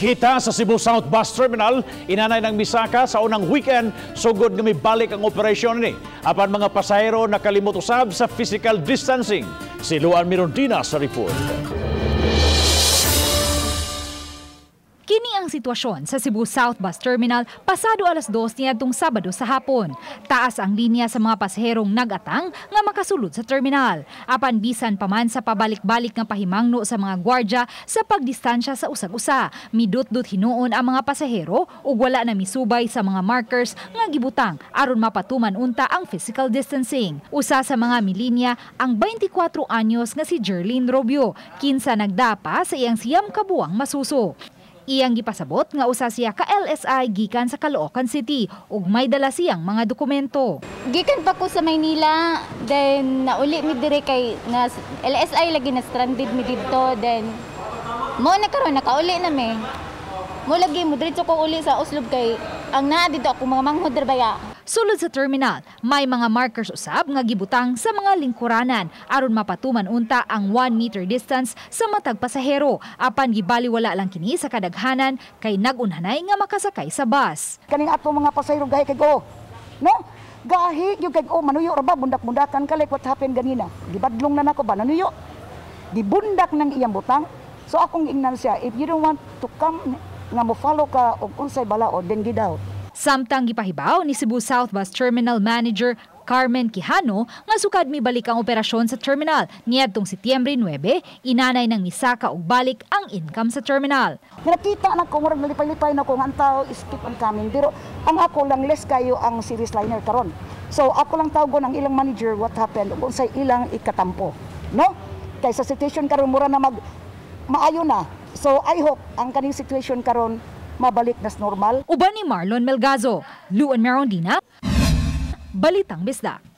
Kita sa Cebu South Bus Terminal, inanay ng Misaka sa unang weekend, sugod nga mibalik ang operasyon ni. Apan mga pasahero nakalimot usab sa physical distancing. Si Luan Merondina sa report. Kini ang sitwasyon sa Cebu South Bus Terminal pasado alas 2 niadtong Sabado sa hapon. Taas ang linya sa mga pasaherong nagatang nga makasulod sa terminal. Apan bisan paman sa pabalik-balik nga pahimangno sa mga gwardya sa pagdistansya sa usag-usa, midot-dot hinuon ang mga pasahero ug wala na misubay sa mga markers nga gibutang aron mapatuman unta ang physical distancing. Usa sa mga milinya ang 24 anyos nga si Jerlyn Robio, kinsa nagdapa sa iyang siyam kabuang masuso. Iyang gipasabot nga usa siya ka LSI gikan sa Caloocan City ug may dala siyang mga dokumento. Gikan pa ko sa Maynila, then nauli mi dire kay na LSI lagi na stranded mi didto, then mo na karon nakauli na mi. Mo lagi mo diretso ko uli sa Oslob kay ang naa didto ako mga manghod baya. Sulod sa terminal, may mga markers usab nga gibutang sa mga lingkuranan aron mapatuman unta ang 1 meter distance sa matag pasahero. Apan gibaliwala lang kini sa kadaghanan kay nagunhanay nga makasakay sa bus. Kaning ato mga pasahero gahi kay go. No? Gahi gyud kay go manuyo ra ba bundak-bundakan kalik what happened ganina. Gibadlong na nako ba nanuyo. Gibundak nang iyang butang. So akong ingnan siya, if you don't want to come nga mo follow ka og unsay balaod then get out. Samtang gipahibaw ni Cebu South Bus Terminal Manager Carmen Quijano nga sukad mibalik ang operasyon sa terminal niadtong Setyembre 9, inanay ng Misaka og balik ang income sa terminal. Nakita na ko murag nalipay-lipay na ko nga ang tao skip ang coming pero ang ako lang less kayo ang series liner karon. So ako lang tawgon ang ilang manager what happened ug unsay ilang ikatampo, no? Kaysa situation karon mura na maayo na. So I hope ang kaning situation karon mabalik nas normal. Uban ni Marlon Melgazo, Luan Merondina, Balitang Bisdak.